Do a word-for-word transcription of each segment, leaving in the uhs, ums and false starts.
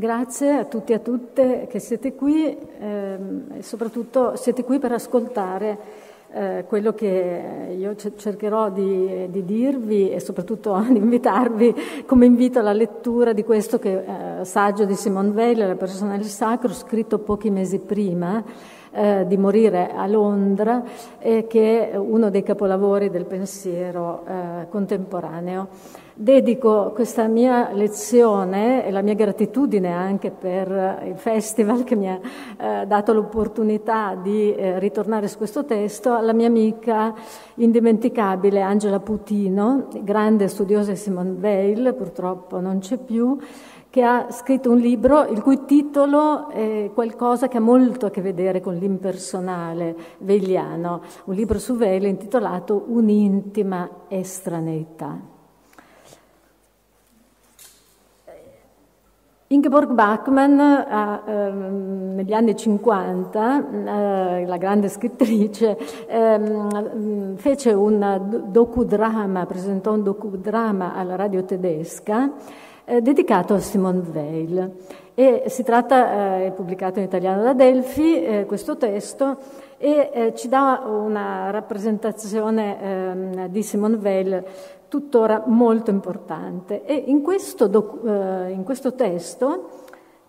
Grazie a tutti e a tutte che siete qui ehm, e soprattutto siete qui per ascoltare eh, quello che io cercherò di, di dirvi e soprattutto di invitarvi come invito alla lettura di questo che, eh, saggio di Simone Weil, La persona del sacro, scritto pochi mesi prima eh, di morire a Londra e che è uno dei capolavori del pensiero eh, contemporaneo. Dedico questa mia lezione e la mia gratitudine anche per il festival che mi ha eh, dato l'opportunità di eh, ritornare su questo testo alla mia amica indimenticabile Angela Putino, grande studiosa di Simone Weil, purtroppo non c'è più, che ha scritto un libro il cui titolo è qualcosa che ha molto a che vedere con l'impersonale veiliano, un libro su Weil intitolato Un'intima estraneità. Ingeborg Bachmann, ha, ehm, negli anni cinquanta, eh, la grande scrittrice, ehm, fece un docudrama, presentò un docudrama alla radio tedesca eh, dedicato a Simone Weil. E si tratta, eh, è pubblicato in italiano da Delphi, eh, questo testo, e eh, ci dà una rappresentazione ehm, di Simone Weil tuttora molto importante. E in questo, docu- eh, in questo testo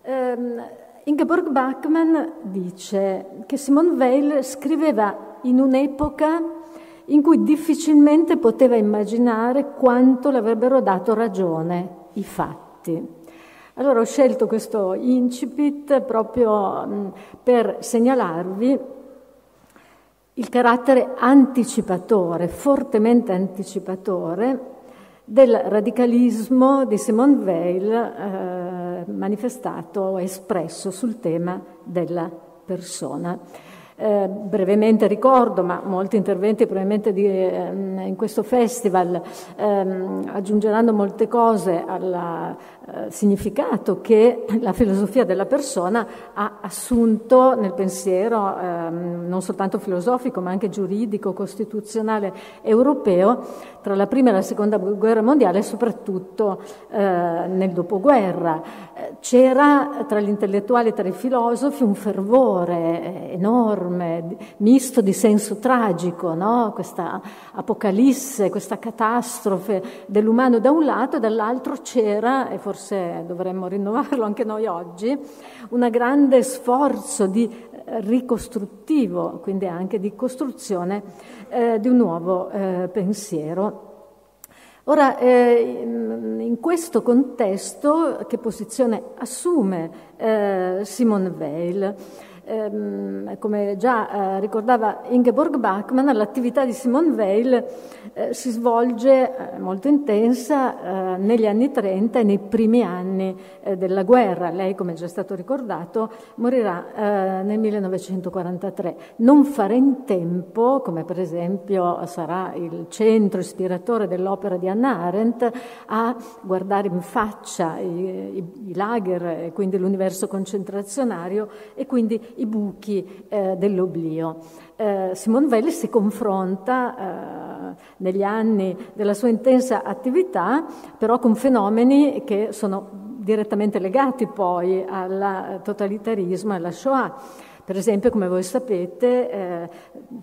ehm, Ingeborg Bachmann dice che Simone Weil scriveva in un'epoca in cui difficilmente poteva immaginare quanto le avrebbero dato ragione i fatti. Allora ho scelto questo incipit proprio mh, per segnalarvi il carattere anticipatore, fortemente anticipatore, del radicalismo di Simone Weil eh, manifestato o espresso sul tema della persona. Eh, brevemente ricordo, ma molti interventi probabilmente di, ehm, in questo festival ehm, aggiungeranno molte cose al eh, significato che la filosofia della persona ha assunto nel pensiero ehm, non soltanto filosofico ma anche giuridico, costituzionale europeo tra la prima e la seconda guerra mondiale e soprattutto eh, nel dopoguerra. C'era tra gli intellettuali e tra i filosofi un fervore enorme, misto di senso tragico, no? Questa apocalisse, questa catastrofe dell'umano da un lato e dall'altro c'era, e forse dovremmo rinnovarlo anche noi oggi, un grande sforzo di ricostruttivo, quindi anche di costruzione eh, di un nuovo eh, pensiero. Ora, eh, in questo contesto, che posizione assume eh, Simone Weil? Eh, come già eh, ricordava Ingeborg Bachmann, l'attività di Simone Weil eh, si svolge eh, molto intensa eh, negli anni trenta e nei primi anni eh, della guerra. Lei, come già è stato ricordato, morirà eh, nel millenovecentoquarantatré. Non farà in tempo, come per esempio sarà il centro ispiratore dell'opera di Hannah Arendt, a guardare in faccia i, i, i lager e quindi l'universo concentrazionario e quindi i buchi eh, dell'oblio. Eh, Simone Weil si confronta eh, negli anni della sua intensa attività però con fenomeni che sono direttamente legati poi al totalitarismo e alla Shoah. Per esempio, come voi sapete, eh,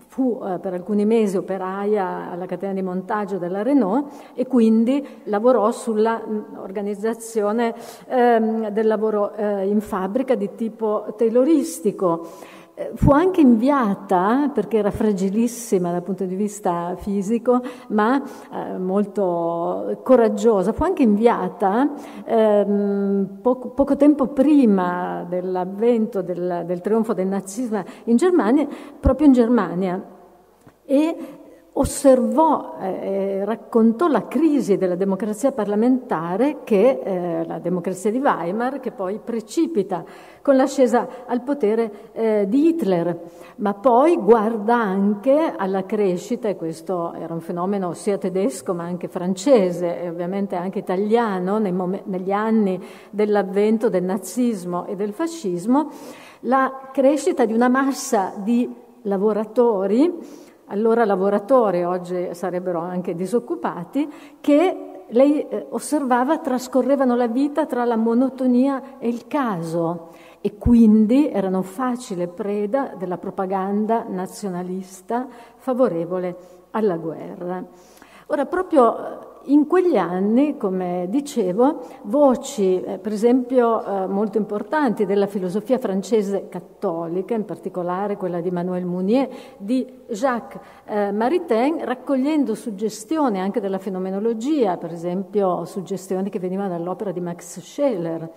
fu eh, per alcuni mesi operaia alla catena di montaggio della Renault e quindi lavorò sulla organizzazione ehm, del lavoro eh, in fabbrica di tipo tayloristico. Eh, fu anche inviata, perché era fragilissima dal punto di vista fisico, ma eh, molto coraggiosa, fu anche inviata ehm, poco, poco tempo prima dell'avvento del, del trionfo del nazismo in Germania, proprio in Germania, e osservò e eh, raccontò la crisi della democrazia parlamentare, che eh, la democrazia di Weimar, che poi precipita con l'ascesa al potere eh, di Hitler, ma poi guarda anche alla crescita, e questo era un fenomeno sia tedesco ma anche francese e ovviamente anche italiano nei mom- negli anni dell'avvento del nazismo e del fascismo, la crescita di una massa di lavoratori, allora lavoratori, oggi sarebbero anche disoccupati, che Lei eh, osservava, trascorrevano la vita tra la monotonia e il caso e quindi erano facile preda della propaganda nazionalista favorevole alla guerra. Ora, proprio in quegli anni, come dicevo, voci, eh, per esempio, eh, molto importanti della filosofia francese cattolica, in particolare quella di Manuel Mounier, di Jacques eh, Maritain, raccogliendo suggestioni anche della fenomenologia, per esempio suggestioni che venivano dall'opera di Max Scheler,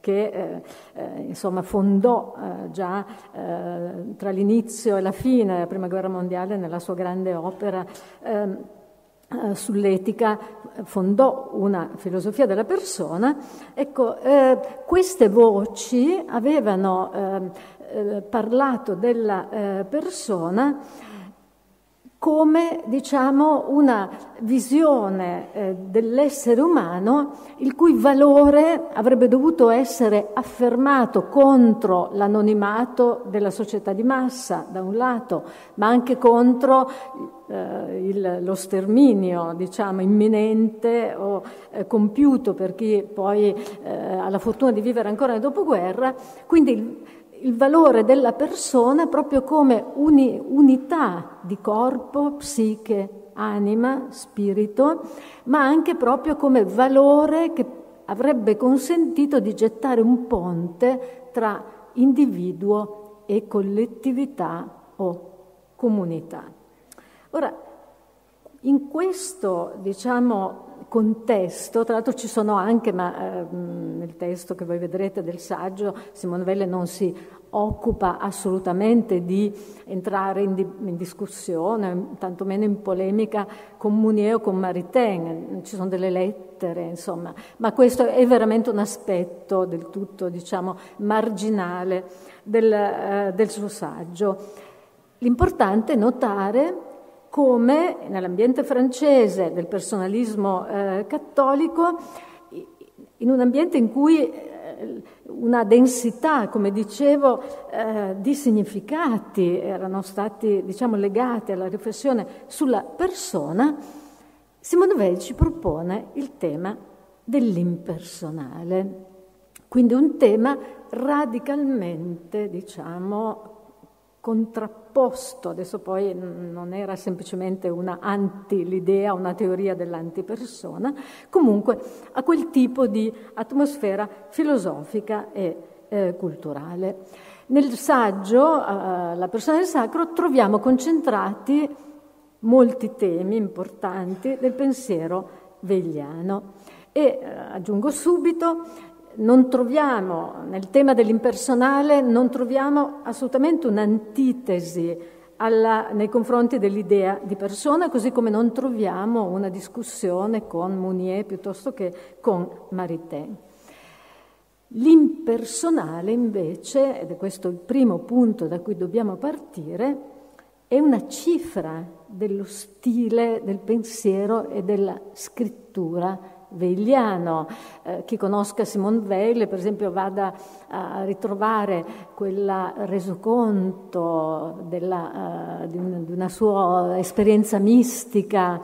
che eh, eh, insomma fondò eh, già eh, tra l'inizio e la fine della Prima Guerra Mondiale nella sua grande opera eh, sull'etica, fondò una filosofia della persona. Ecco, eh, queste voci avevano eh, eh, parlato della eh, persona come, diciamo, una visione eh, dell'essere umano il cui valore avrebbe dovuto essere affermato contro l'anonimato della società di massa, da un lato, ma anche contro Eh, il, lo sterminio, diciamo, imminente o eh, compiuto per chi poi eh, ha la fortuna di vivere ancora nel dopoguerra. Quindi il, il valore della persona proprio come uni, unità di corpo, psiche, anima, spirito, ma anche proprio come valore che avrebbe consentito di gettare un ponte tra individuo e collettività o comunità. Ora, in questo, diciamo, contesto, tra l'altro ci sono anche, ma eh, nel testo che voi vedrete del saggio, Simone Weil non si occupa assolutamente di entrare in, di, in discussione, tantomeno in polemica con Mounier o con Maritain, ci sono delle lettere, insomma, ma questo è veramente un aspetto del tutto, diciamo, marginale del, eh, del suo saggio. L'importante è notare come nell'ambiente francese del personalismo eh, cattolico, in un ambiente in cui eh, una densità, come dicevo, eh, di significati erano stati, diciamo, legati alla riflessione sulla persona, Simone Weil ci propone il tema dell'impersonale, quindi un tema radicalmente, diciamo, contrapposto. Adesso poi non era semplicemente una anti l'idea, una teoria dell'antipersona, comunque a quel tipo di atmosfera filosofica e eh, culturale. Nel saggio eh, La persona del sacro troviamo concentrati molti temi importanti del pensiero veiliano e eh, aggiungo subito, non troviamo, nel tema dell'impersonale, non troviamo assolutamente un'antitesi alla, nei confronti dell'idea di persona, così come non troviamo una discussione con Mounier piuttosto che con Maritain. L'impersonale, invece, ed è questo il primo punto da cui dobbiamo partire, è una cifra dello stile, del pensiero e della scrittura veiliano. Eh, chi conosca Simone Weil, per esempio, vada a ritrovare quel resoconto della, uh, di, un, di una sua esperienza mistica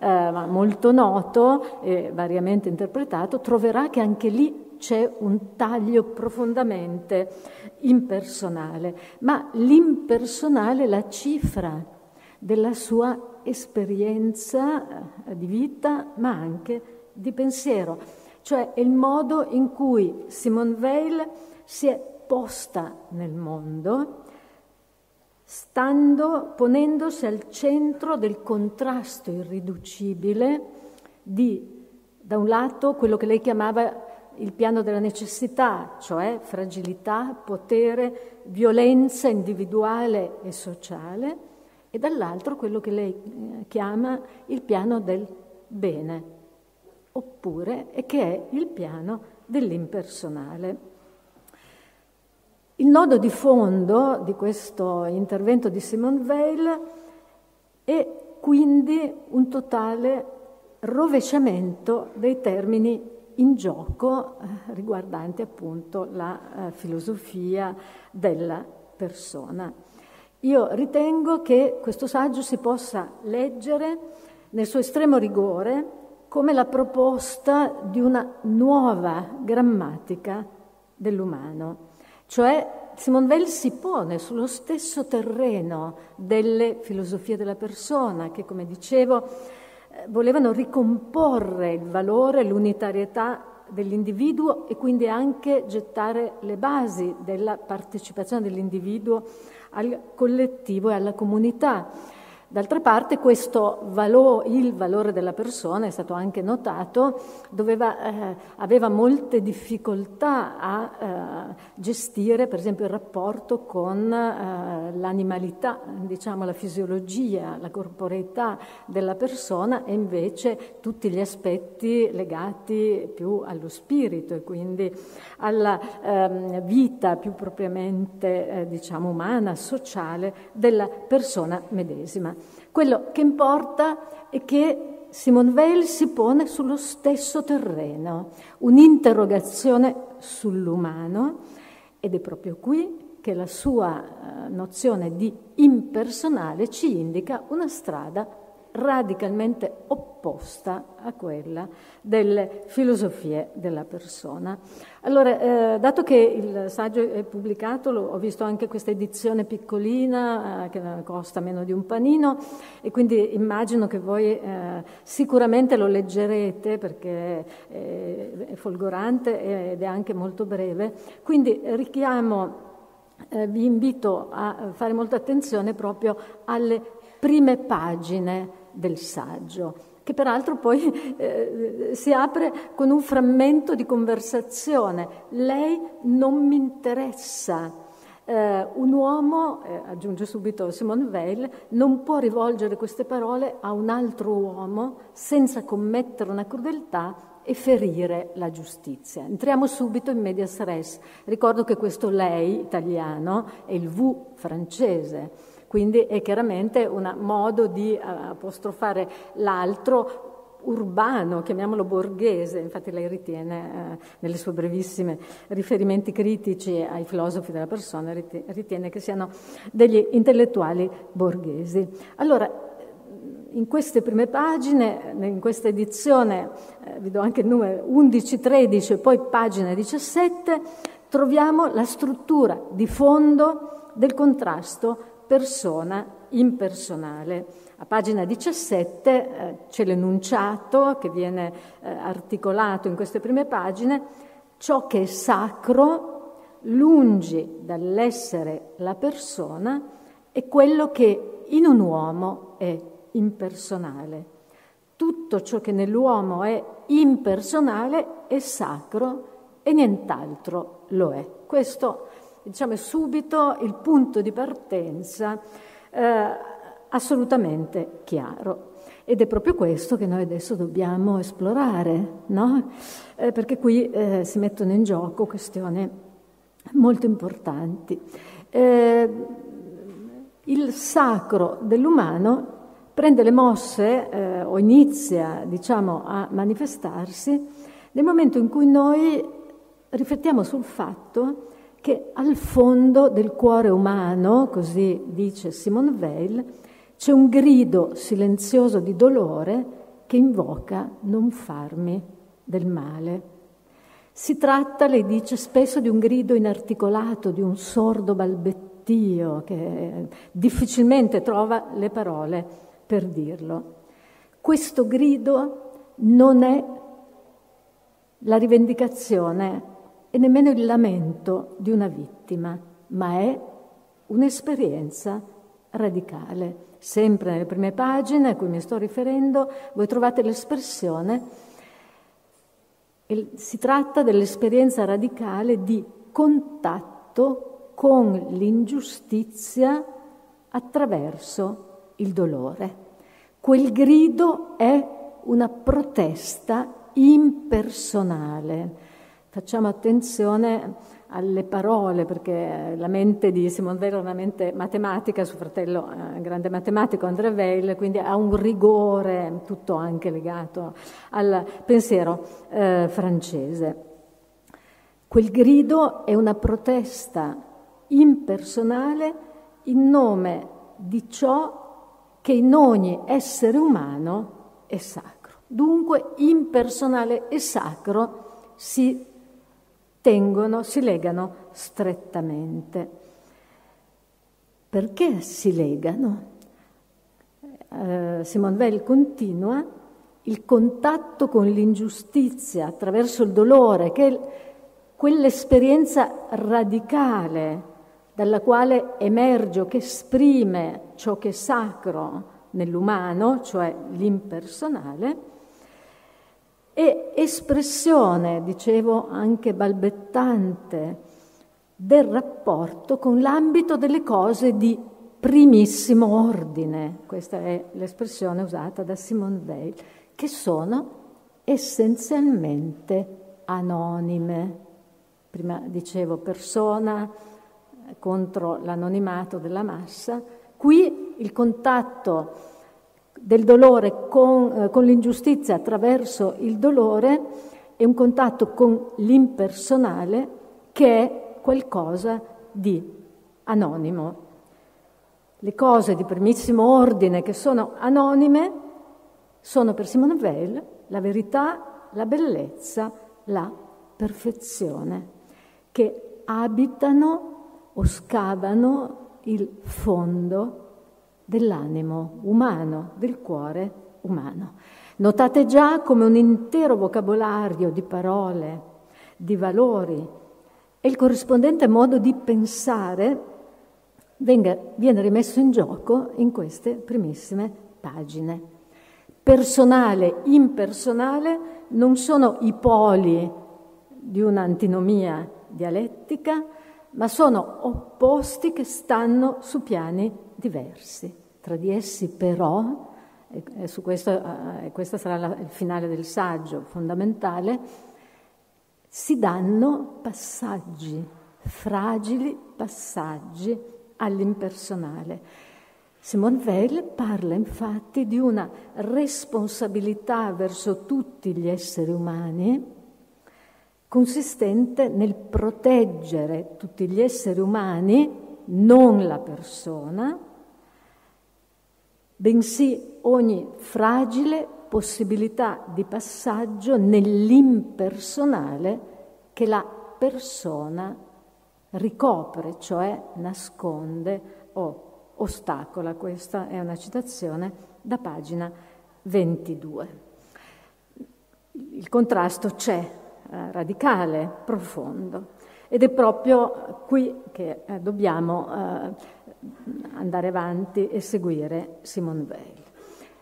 uh, molto noto e variamente interpretato, troverà che anche lì c'è un taglio profondamente impersonale, ma l'impersonale è la cifra della sua esperienza di vita, ma anche di pensiero, cioè il modo in cui Simone Weil si è posta nel mondo, stando, ponendosi al centro del contrasto irriducibile di, da un lato, quello che lei chiamava il piano della necessità, cioè fragilità, potere, violenza individuale e sociale, e dall'altro quello che lei chiama il piano del bene, oppure che è il piano dell'impersonale. Il nodo di fondo di questo intervento di Simone Weil è quindi un totale rovesciamento dei termini in gioco riguardanti appunto la filosofia della persona. Io ritengo che questo saggio si possa leggere nel suo estremo rigore come la proposta di una nuova grammatica dell'umano. Cioè Simone Weil si pone sullo stesso terreno delle filosofie della persona che, come dicevo, volevano ricomporre il valore, l'unitarietà dell'individuo e quindi anche gettare le basi della partecipazione dell'individuo al collettivo e alla comunità. D'altra parte questo valo, il valore della persona, è stato anche notato, doveva, eh, aveva molte difficoltà a eh, gestire per esempio il rapporto con eh, l'animalità, diciamo la fisiologia, la corporeità della persona e invece tutti gli aspetti legati più allo spirito e quindi alla eh, vita più propriamente eh, diciamo umana, sociale della persona medesima. Quello che importa è che Simone Weil si pone sullo stesso terreno, un'interrogazione sull'umano, ed è proprio qui che la sua nozione di impersonale ci indica una strada radicalmente opposta a quella delle filosofie della persona. Allora, eh, dato che il saggio è pubblicato, lo, ho visto anche questa edizione piccolina eh, che costa meno di un panino e quindi immagino che voi eh, sicuramente lo leggerete perché è, è folgorante ed è anche molto breve, quindi richiamo, eh, vi invito a fare molta attenzione proprio alle prime pagine del saggio, che peraltro poi eh, si apre con un frammento di conversazione. Lei non mi interessa. Eh, un uomo, eh, aggiunge subito Simone Weil, non può rivolgere queste parole a un altro uomo senza commettere una crudeltà e ferire la giustizia. Entriamo subito in medias res. Ricordo che questo lei italiano è il V francese. Quindi è chiaramente un modo di apostrofare l'altro urbano, chiamiamolo borghese, infatti lei ritiene, eh, nelle sue brevissime riferimenti critici ai filosofi della persona, ritiene che siano degli intellettuali borghesi. Allora, in queste prime pagine, in questa edizione, eh, vi do anche il numero undici tredici e poi pagina diciassette, troviamo la struttura di fondo del contrasto persona impersonale. A pagina diciassette eh, c'è l'enunciato che viene eh, articolato in queste prime pagine: ciò che è sacro, lungi dall'essere la persona, è quello che in un uomo è impersonale. Tutto ciò che nell'uomo è impersonale è sacro e nient'altro lo è. Questo diciamo subito il punto di partenza eh, assolutamente chiaro. Ed è proprio questo che noi adesso dobbiamo esplorare, no? Eh, perché qui eh, si mettono in gioco questioni molto importanti. Eh, il sacro dell'umano prende le mosse eh, o inizia, diciamo, a manifestarsi nel momento in cui noi riflettiamo sul fatto che al fondo del cuore umano, così dice Simone Weil, c'è un grido silenzioso di dolore che invoca non farmi del male. Si tratta, lei dice, spesso di un grido inarticolato, di un sordo balbettio che difficilmente trova le parole per dirlo. Questo grido non è la rivendicazione e nemmeno il lamento di una vittima, ma è un'esperienza radicale. Sempre nelle prime pagine a cui mi sto riferendo, voi trovate l'espressione, si tratta dell'esperienza radicale di contatto con l'ingiustizia attraverso il dolore. Quel grido è una protesta impersonale. Facciamo attenzione alle parole, perché la mente di Simone Weil è una mente matematica, suo fratello è un grande matematico, André Weil, quindi ha un rigore, tutto anche legato al pensiero eh, francese. Quel grido è una protesta impersonale in nome di ciò che in ogni essere umano è sacro. Dunque, impersonale e sacro si tengono, si legano strettamente. Perché si legano? Eh, Simone Weil continua: il contatto con l'ingiustizia attraverso il dolore, che è quell'esperienza radicale dalla quale emerge o che esprime ciò che è sacro nell'umano, cioè l'impersonale, e espressione, dicevo anche balbettante, del rapporto con l'ambito delle cose di primissimo ordine. Questa è l'espressione usata da Simone Weil, che sono essenzialmente anonime. Prima dicevo persona contro l'anonimato della massa. Qui il contatto del dolore con, eh, con l'ingiustizia attraverso il dolore è un contatto con l'impersonale, che è qualcosa di anonimo. Le cose di primissimo ordine che sono anonime sono per Simone Weil la verità, la bellezza, la perfezione, che abitano o scavano il fondo dell'animo umano, del cuore umano. Notate già come un intero vocabolario di parole, di valori e il corrispondente modo di pensare venga, viene rimesso in gioco in queste primissime pagine. Personale, impersonale non sono i poli di un'antinomia dialettica, ma sono opposti che stanno su piani diversi. Tra di essi però, e su questo, e questo sarà la, il finale del saggio fondamentale, si danno passaggi, fragili passaggi all'impersonale. Simone Weil parla infatti di una responsabilità verso tutti gli esseri umani, consistente nel proteggere tutti gli esseri umani, non la persona, bensì ogni fragile possibilità di passaggio nell'impersonale che la persona ricopre, cioè nasconde o ostacola. Questa è una citazione da pagina ventidue. Il contrasto c'è, radicale, profondo, ed è proprio qui che eh, dobbiamo eh, andare avanti e seguire Simone Weil.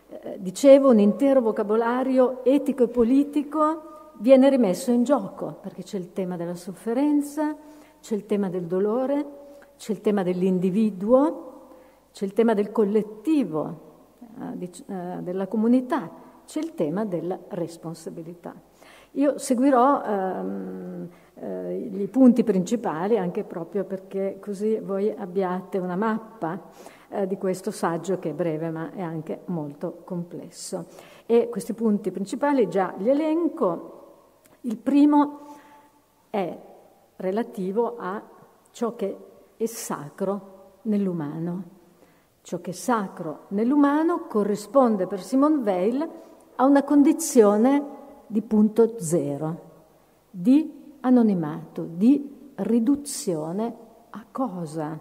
Eh, dicevo, un intero vocabolario etico e politico viene rimesso in gioco, perché c'è il tema della sofferenza, c'è il tema del dolore, c'è il tema dell'individuo, c'è il tema del collettivo, eh, di, eh, della comunità, c'è il tema della responsabilità. Io seguirò ehm, eh, i punti principali, anche proprio perché così voi abbiate una mappa eh, di questo saggio, che è breve ma è anche molto complesso. E questi punti principali già li elenco. Il primo è relativo a ciò che è sacro nell'umano. Ciò che è sacro nell'umano corrisponde per Simone Weil a una condizione di punto zero, di anonimato, di riduzione a cosa?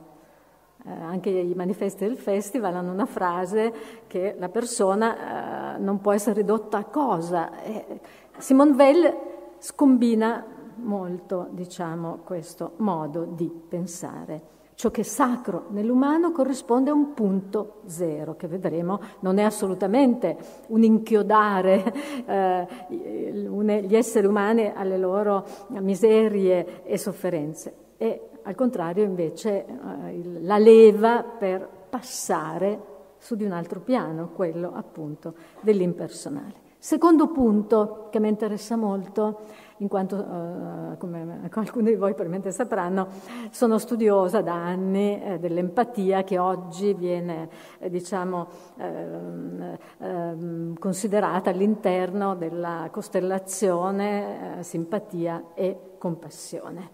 Eh, anche i manifesti del festival hanno una frase che la persona eh, non può essere ridotta a cosa. Eh, Simone Weil scombina molto, diciamo, questo modo di pensare. Ciò che è sacro nell'umano corrisponde a un punto zero, che vedremo non è assolutamente un inchiodare eh, gli esseri umani alle loro miserie e sofferenze. È al contrario invece eh, la leva per passare su di un altro piano, quello appunto dell'impersonale. Secondo punto che mi interessa molto, in quanto, eh, come alcuni di voi probabilmente sapranno, sono studiosa da anni eh, dell'empatia, che oggi viene eh, diciamo, eh, eh, considerata all'interno della costellazione eh, simpatia e compassione.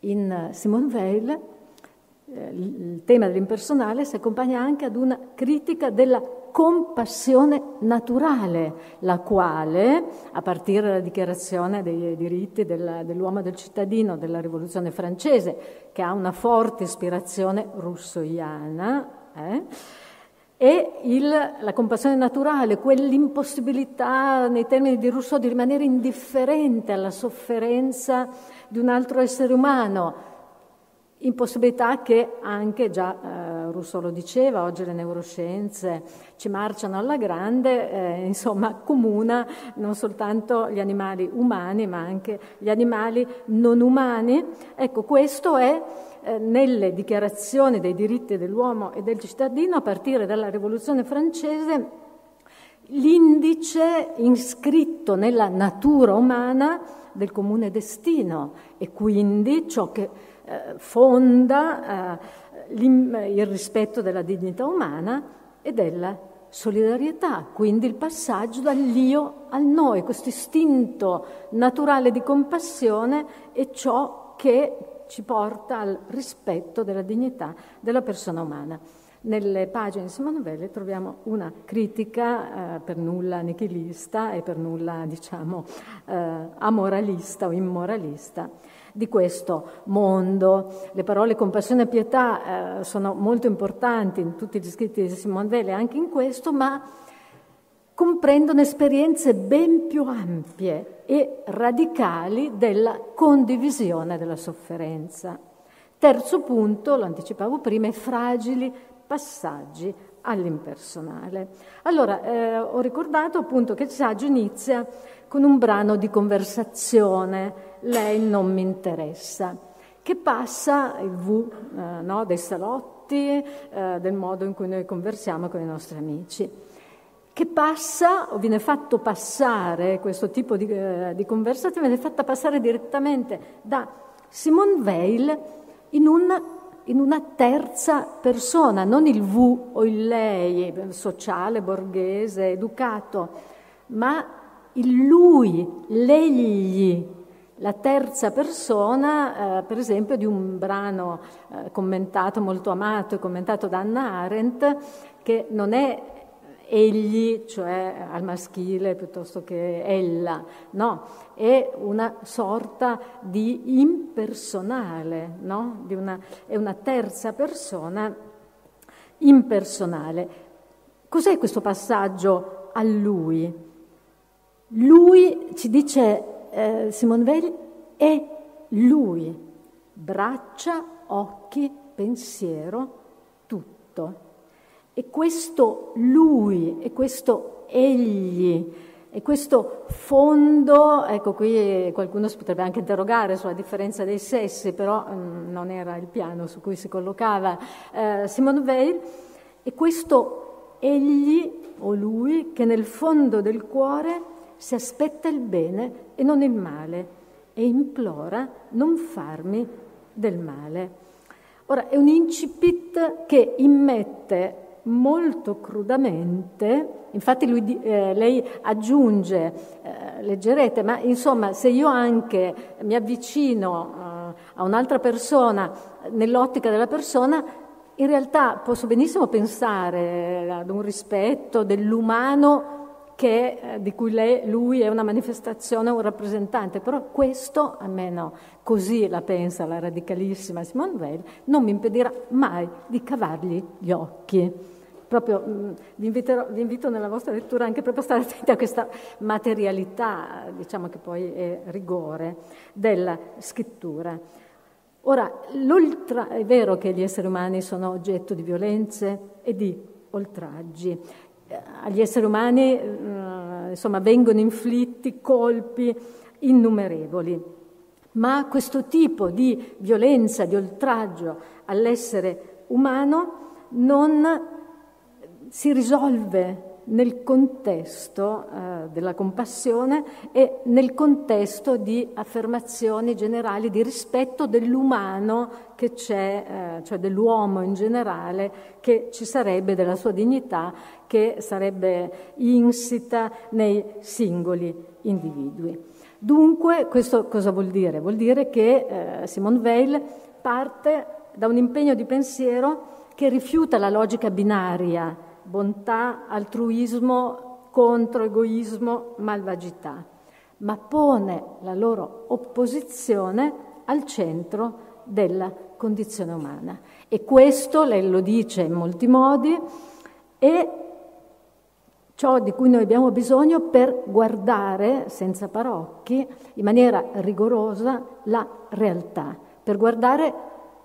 In Simone Weil eh, il tema dell'impersonale si accompagna anche ad una critica della compassione naturale, la quale, a partire dalla dichiarazione dei diritti dell'uomo e del cittadino della Rivoluzione francese, che ha una forte ispirazione russoiana, eh, e il, la compassione naturale, quell'impossibilità nei termini di Rousseau di rimanere indifferente alla sofferenza di un altro essere umano, impossibilità che anche già eh, Rousseau lo diceva, oggi le neuroscienze ci marciano alla grande, eh, insomma comuna non soltanto gli animali umani ma anche gli animali non umani. Ecco, questo è eh, nelle dichiarazioni dei diritti dell'uomo e del cittadino a partire dalla Rivoluzione francese l'indice inscritto nella natura umana del comune destino e quindi ciò che fonda eh, il rispetto della dignità umana e della solidarietà, quindi il passaggio dall'io al noi, questo istinto naturale di compassione è ciò che ci porta al rispetto della dignità della persona umana. Nelle pagine di Simone Weil troviamo una critica eh, per nulla nichilista e per nulla, diciamo, eh, amoralista o immoralista di questo mondo. Le parole compassione e pietà eh, sono molto importanti in tutti gli scritti di Simone Weil, anche in questo, ma comprendono esperienze ben più ampie e radicali della condivisione della sofferenza. Terzo punto, lo anticipavo prima, i fragili passaggi all'impersonale. Allora, eh, ho ricordato appunto che il saggio inizia con un brano di conversazione, lei non mi interessa, che passa il V eh, no, dei salotti, eh, del modo in cui noi conversiamo con i nostri amici, che passa, o viene fatto passare questo tipo di, eh, di conversazione, viene fatta passare direttamente da Simone Weil in un in una terza persona, non il V o il lei, sociale, borghese, educato, ma il lui, l'egli, la terza persona, eh, per esempio, di un brano eh, commentato, molto amato e commentato da Hannah Arendt, che non è egli, cioè al maschile piuttosto che ella, no, è una sorta di impersonale, no? Di una, è una terza persona impersonale. Cos'è questo passaggio a lui? Lui, ci dice eh, Simone Weil, è lui, braccia, occhi, pensiero, tutto. E questo lui, e questo egli, e questo fondo, ecco qui qualcuno si potrebbe anche interrogare sulla differenza dei sessi, però mh, non era il piano su cui si collocava eh, Simone Weil, e questo egli o lui che nel fondo del cuore si aspetta il bene e non il male e implora non farmi del male. Ora, è un incipit che immette molto crudamente, infatti lui, eh, lei aggiunge, eh, leggerete, ma insomma se io anche mi avvicino eh, a un'altra persona nell'ottica della persona, in realtà posso benissimo pensare ad un rispetto dell'umano che, eh, di cui lei, lui è una manifestazione, un rappresentante, però questo, almeno così la pensa la radicalissima Simone Weil, non mi impedirà mai di cavargli gli occhi. Proprio mh, vi, inviterò, vi invito nella vostra lettura anche proprio a stare attenti a questa materialità, diciamo che poi è rigore, della scrittura. Ora, l'oltra... è vero che gli esseri umani sono oggetto di violenze e di oltraggi, agli esseri umani eh, insomma, vengono inflitti colpi innumerevoli, ma questo tipo di violenza, di oltraggio all'essere umano non si risolve nel contesto eh, della compassione e nel contesto di affermazioni generali di rispetto dell'umano che c'è, eh, cioè dell'uomo in generale, che ci sarebbe, della sua dignità che sarebbe insita nei singoli individui. Dunque, questo cosa vuol dire? Vuol dire che eh, Simone Weil parte da un impegno di pensiero che rifiuta la logica binaria bontà, altruismo, controegoismo, malvagità, ma pone la loro opposizione al centro della condizione umana. E questo, lei lo dice in molti modi, è ciò di cui noi abbiamo bisogno per guardare, senza parocchi, in maniera rigorosa, la realtà. Per guardare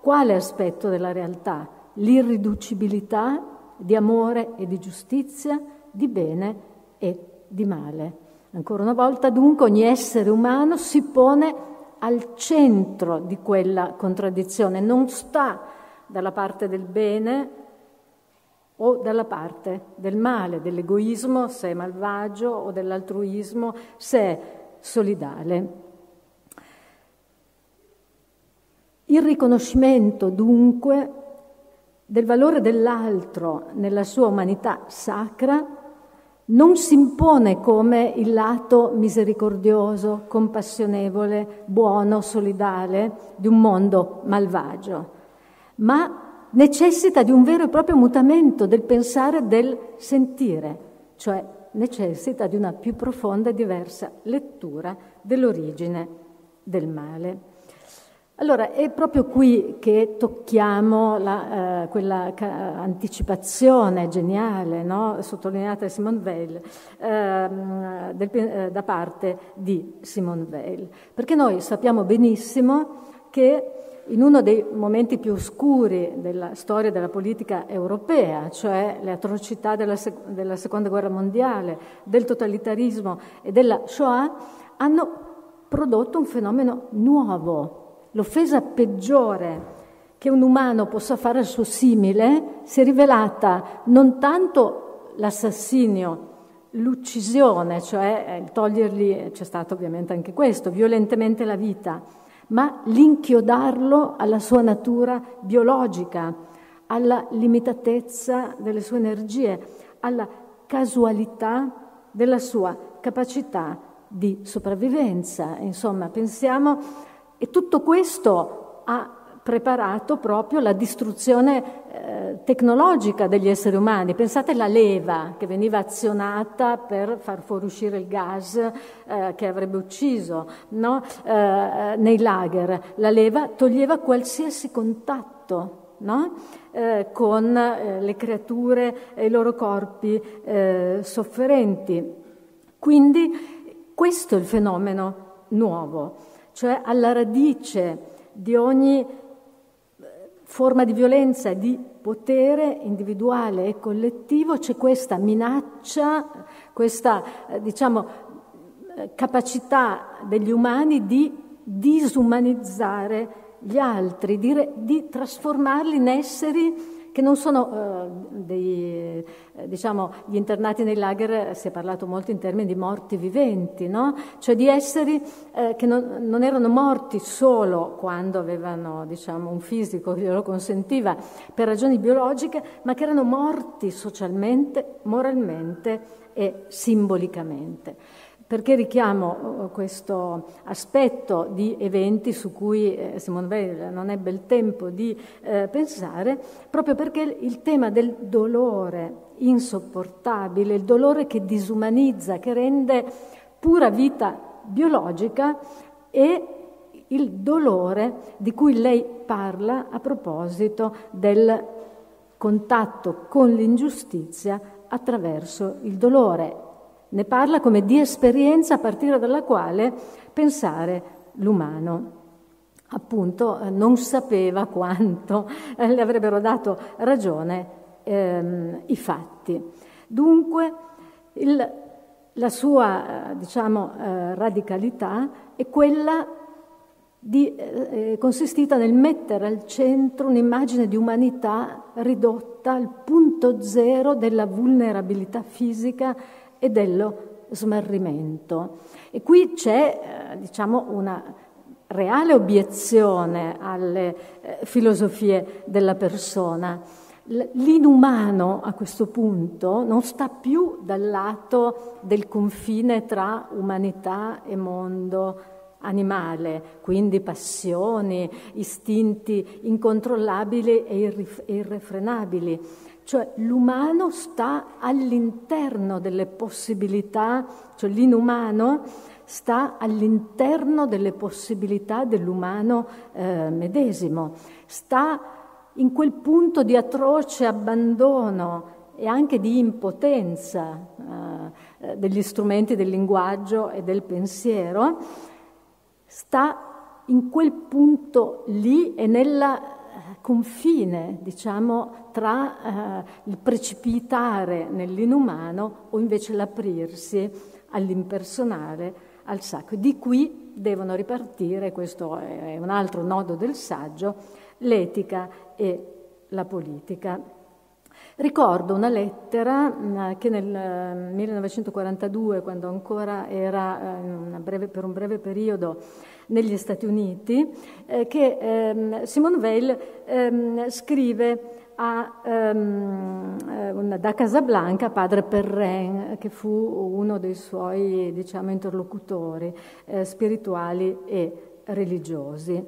quale aspetto della realtà? L'irriducibilità di amore e di giustizia, di bene e di male. Ancora una volta, dunque, ogni essere umano si pone al centro di quella contraddizione, non sta dalla parte del bene o dalla parte del male, dell'egoismo se è malvagio o dell'altruismo se è solidale. Il riconoscimento dunque del valore dell'altro nella sua umanità sacra non si impone come il lato misericordioso, compassionevole, buono, solidale di un mondo malvagio, ma necessita di un vero e proprio mutamento del pensare, del sentire, cioè necessita di una più profonda e diversa lettura dell'origine del male. Allora, è proprio qui che tocchiamo la, eh, quella anticipazione geniale, no? Sottolineata da Simone Weil, eh, del, eh, da parte di Simone Weil. Perché noi sappiamo benissimo che in uno dei momenti più oscuri della storia della politica europea, cioè le atrocità della, sec- della Seconda Guerra Mondiale, del totalitarismo e della Shoah, hanno prodotto un fenomeno nuovo. L'offesa peggiore che un umano possa fare al suo simile si è rivelata non tanto l'assassinio, l'uccisione, cioè il togliergli, c'è stato ovviamente anche questo, violentemente la vita, ma l'inchiodarlo alla sua natura biologica, alla limitatezza delle sue energie, alla casualità della sua capacità di sopravvivenza. Insomma, pensiamo. E tutto questo ha preparato proprio la distruzione eh, tecnologica degli esseri umani. Pensate alla leva che veniva azionata per far fuoriuscire il gas eh, che avrebbe ucciso, no? eh, nei lager. La leva toglieva qualsiasi contatto, no? eh, con eh, le creature e i loro corpi eh, sofferenti. Quindi questo è il fenomeno nuovo. Cioè alla radice di ogni forma di violenza, di potere individuale e collettivo, c'è questa minaccia, questa diciamo, capacità degli umani di disumanizzare gli altri, di, re, di trasformarli in esseri che non sono eh, dei, eh, diciamo, gli internati nei lager, si è parlato molto in termini di morti viventi, no? Cioè di esseri eh, che non, non erano morti solo quando avevano, diciamo, un fisico che glielo consentiva per ragioni biologiche, ma che erano morti socialmente, moralmente e simbolicamente. Perché richiamo questo aspetto di eventi su cui Simone Weil non ebbe il tempo di eh, pensare, proprio perché il tema del dolore insopportabile, il dolore che disumanizza, che rende pura vita biologica, è il dolore di cui lei parla a proposito del contatto con l'ingiustizia attraverso il dolore. Ne parla come di esperienza a partire dalla quale pensare l'umano. Appunto, non sapeva quanto le avrebbero dato ragione ehm, i fatti. Dunque, il, la sua diciamo, eh, radicalità è quella di, eh, consistita nel mettere al centro un'immagine di umanità ridotta al punto zero della vulnerabilità fisica e dello smarrimento. E qui c'è, eh, diciamo, una reale obiezione alle eh, filosofie della persona. L'inumano a questo punto non sta più dal lato del confine tra umanità e mondo animale, quindi passioni, istinti incontrollabili e irrefrenabili, Cioè l'umano sta all'interno delle possibilità, cioè l'inumano sta all'interno delle possibilità dell'umano eh, medesimo, sta in quel punto di atroce abbandono e anche di impotenza eh, degli strumenti del linguaggio e del pensiero, sta in quel punto lì e nella confine, diciamo, tra eh, il precipitare nell'inumano o invece l'aprirsi all'impersonale, al sacro. Di qui devono ripartire, questo è un altro nodo del saggio, l'etica e la politica. Ricordo una lettera che nel millenovecentoquarantadue, quando ancora era una breve, per un breve periodo negli Stati Uniti, eh, che ehm, Simone Weil ehm, scrive a, ehm, da Casablanca a padre Perrin, che fu uno dei suoi, diciamo, interlocutori eh, spirituali e religiosi.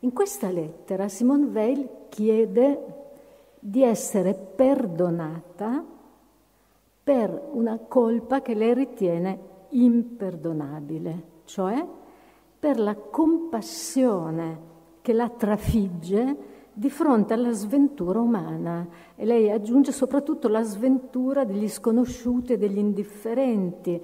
In questa lettera Simone Weil chiede di essere perdonata per una colpa che lei ritiene imperdonabile, cioè per la compassione che la trafigge di fronte alla sventura umana. E lei aggiunge soprattutto la sventura degli sconosciuti e degli indifferenti.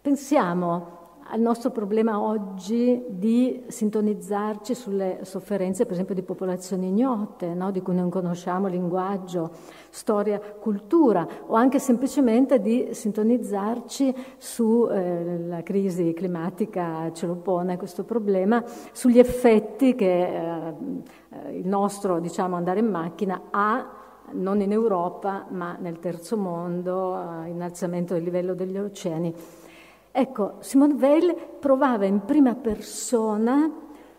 Pensiamo al nostro problema oggi di sintonizzarci sulle sofferenze, per esempio, di popolazioni ignote, no? Di cui non conosciamo linguaggio, storia, cultura, o anche semplicemente di sintonizzarci su eh, la crisi climatica, ce lo pone questo problema, sugli effetti che eh, il nostro, diciamo, andare in macchina ha, non in Europa, ma nel terzo mondo, eh, innalzamento del livello degli oceani. Ecco, Simone Weil provava in prima persona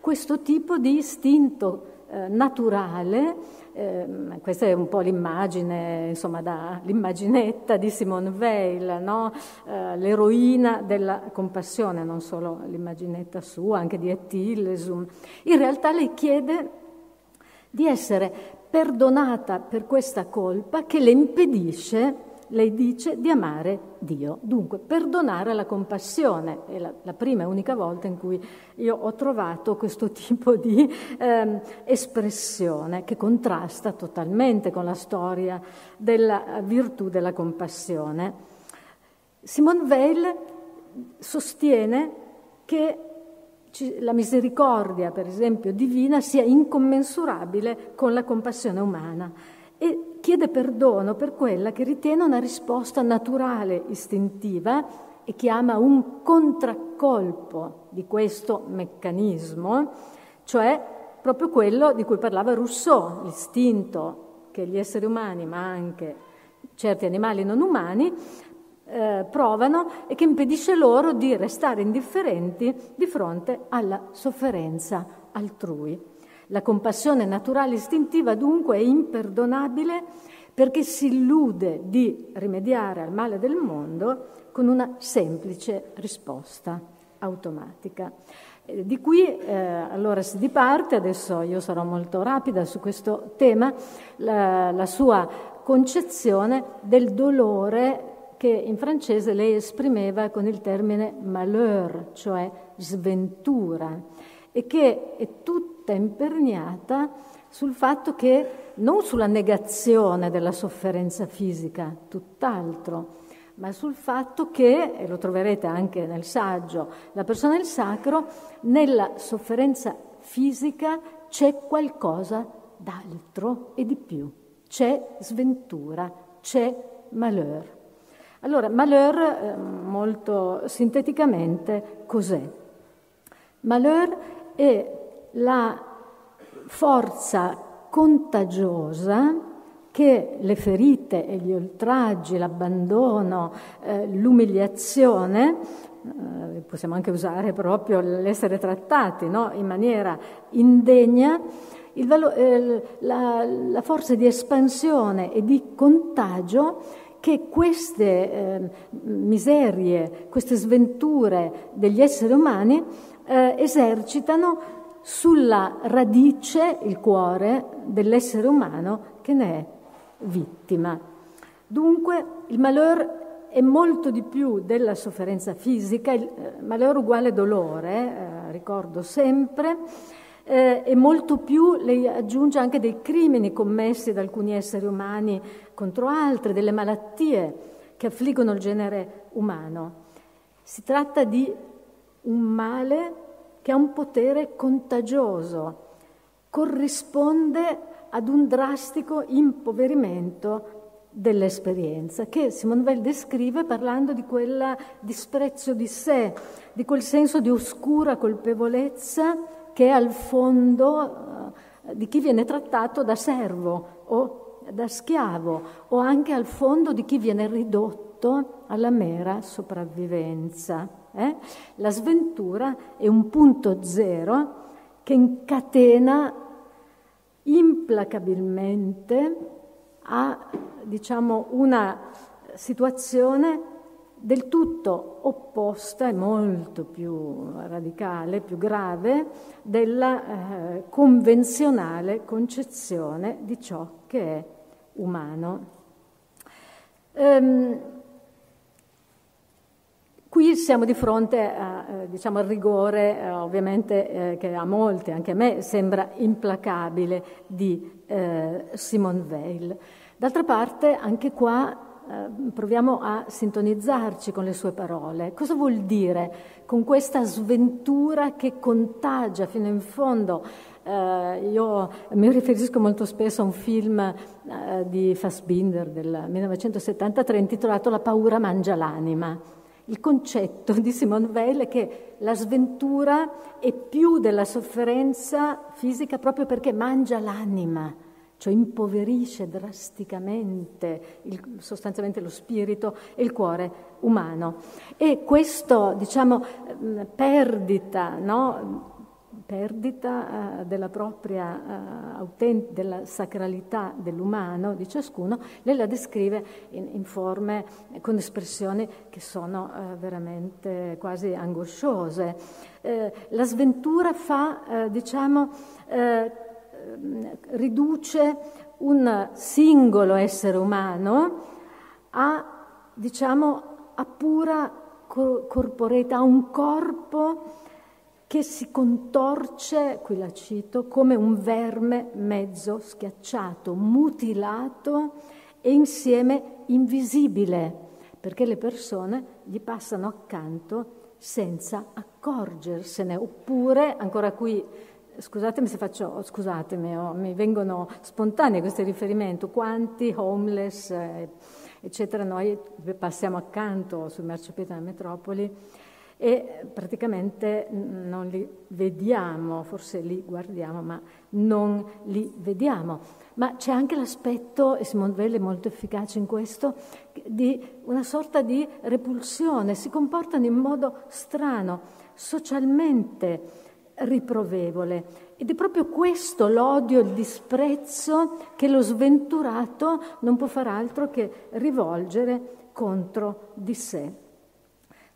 questo tipo di istinto eh, naturale, eh, questa è un po' l'immagine, insomma, da, l'immaginetta di Simone Weil, no? eh, l'eroina della compassione, non solo l'immaginetta sua, anche di Attillesum. In realtà lei chiede di essere perdonata per questa colpa che le impedisce, lei dice, di amare Dio. Dunque, perdonare la compassione è la, la prima e unica volta in cui io ho trovato questo tipo di eh, espressione che contrasta totalmente con la storia della virtù della compassione. Simone Weil sostiene che la misericordia, per esempio, divina sia incommensurabile con la compassione umana e chiede perdono per quella che ritiene una risposta naturale, istintiva, e chiama un contraccolpo di questo meccanismo, cioè proprio quello di cui parlava Rousseau, l'istinto che gli esseri umani, ma anche certi animali non umani, eh, provano e che impedisce loro di restare indifferenti di fronte alla sofferenza altrui. La compassione naturale istintiva dunque è imperdonabile perché si illude di rimediare al male del mondo con una semplice risposta automatica. Di qui eh, allora si diparte, adesso io sarò molto rapida su questo tema, la, la sua concezione del dolore che in francese lei esprimeva con il termine malheur, cioè sventura, e che è tutta imperniata sul fatto che, non sulla negazione della sofferenza fisica, tutt'altro, ma sul fatto che, e lo troverete anche nel saggio La persona e il sacro, nella sofferenza fisica c'è qualcosa d'altro e di più, c'è sventura, c'è malheur. Allora, malheur, molto sinteticamente, cos'è? Malheur è la forza contagiosa che le ferite e gli oltraggi, l'abbandono, eh, l'umiliazione, eh, possiamo anche usare proprio l'essere trattati, no? In maniera indegna, il valo- eh, la, la forza di espansione e di contagio che queste eh, miserie, queste sventure degli esseri umani Eh, esercitano sulla radice, il cuore dell'essere umano che ne è vittima. Dunque il malheur è molto di più della sofferenza fisica, il malheur uguale dolore, eh, ricordo sempre, eh, e molto più, lei aggiunge, anche dei crimini commessi da alcuni esseri umani contro altri, delle malattie che affliggono il genere umano. Si tratta di un male che ha un potere contagioso, corrisponde ad un drastico impoverimento dell'esperienza, che Simone Weil descrive parlando di quel disprezzo di sé, di quel senso di oscura colpevolezza che è al fondo eh, di chi viene trattato da servo o da schiavo, o anche al fondo di chi viene ridotto alla mera sopravvivenza. Eh? La sventura è un punto zero che incatena implacabilmente a, diciamo, una situazione del tutto opposta e molto più radicale, più grave, della eh, convenzionale concezione di ciò che è umano. Ehm, qui siamo di fronte a, eh, diciamo, al rigore, eh, ovviamente, eh, che a molti, anche a me, sembra implacabile di Eh, Simone Weil. D'altra parte, anche qua eh, proviamo a sintonizzarci con le sue parole. Cosa vuol dire con questa sventura che contagia fino in fondo? Eh, io mi riferisco molto spesso a un film eh, di Fassbinder del millenovecentosettantatré intitolato La paura mangia l'anima. Il concetto di Simone Weil è che la sventura è più della sofferenza fisica proprio perché mangia l'anima, cioè impoverisce drasticamente il, sostanzialmente lo spirito e il cuore umano. E questo, diciamo, perdita, no? perdita eh, della propria eh, della sacralità dell'umano di ciascuno, lei la descrive in, in forme, con espressioni che sono eh, veramente quasi angosciose. Eh, la sventura fa, eh, diciamo, eh, riduce un singolo essere umano a, diciamo, a pura cor- corporeità, a un corpo che si contorce, qui la cito, come un verme mezzo schiacciato, mutilato e insieme invisibile, perché le persone gli passano accanto senza accorgersene. Oppure, ancora qui, scusatemi se faccio, scusatemi, oh, mi vengono spontanei questi riferimenti, quanti homeless, eh, eccetera, noi passiamo accanto sui marciapiedi della metropoli, e praticamente non li vediamo, forse li guardiamo ma non li vediamo. Ma c'è anche l'aspetto, e Simone Weil è molto efficace in questo, di una sorta di repulsione, si comportano in modo strano, socialmente riprovevole, ed è proprio questo l'odio, il disprezzo che lo sventurato non può far altro che rivolgere contro di sé.